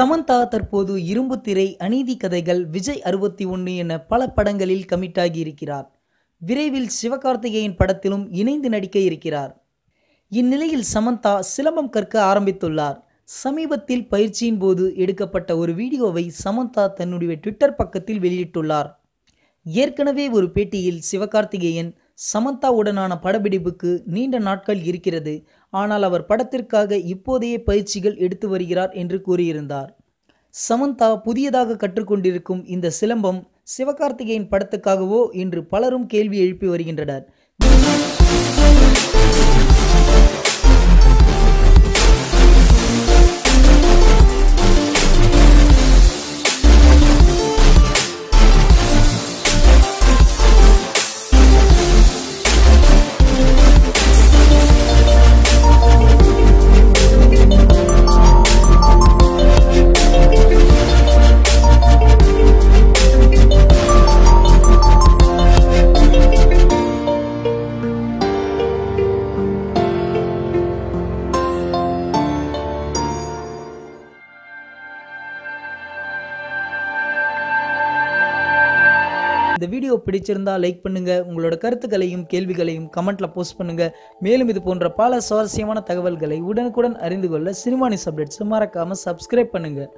சமந்தா தற்போது இரும்புத்திரை, அநீதி கதைகள், விஜய் 61 என பல படங்களில் கமிட்டாகி இருக்கிறார். விரைவில் சிவகார்த்திகேயன் படத்திலும் இணைந்து நடிக்க இருக்கிறார். இந்நிலையில் சமந்தா சிலம்பம் கற்க ஆரம்பித்துள்ளார். சமீபத்தில் பயிற்சியின் போது எடுக்கப்பட்ட ஒரு வீடியோவை சமந்தா தன்னுடைய ட்விட்டர் பக்கத்தில் வெளியிட்டுள்ளார். ஏற்கனவே ஒரு பேட்டியில் சிவகார்த்திகேயன் சமந்தாவுடனான படப்பிடிப்புக்கு நீண்ட நாட்கள் இருக்கிறது, ஆனால் அவர் படத்திற்காக இப்போதைய பயிற்சிகள் எடுத்து வருகிறார் என்று கூறியிருந்தார். சமந்தா புதியதாக கற்றுக்கொண்டிருக்கும் இந்த சிலம்பம் சிவகார்த்திகேயன் படத்துக்காகவோ என்று பலரும் கேள்வி எழுப்பி வருகின்றனர். இந்த வீடியோ பிடிச்சிருந்தா லைக் பண்ணுங்க. உங்களோட கருத்துக்களையும் கேள்விகளையும் கமெண்ட்ல போஸ்ட் பண்ணுங்க. மேலும் இது போன்ற பல சுவாரஸ்யமான தகவல்களை உடனுக்குடன் அறிந்து கொள்ள சினிமானிஸ் அப்டேட்ஸ் மறக்காம சப்ஸ்கிரைப் பண்ணுங்க.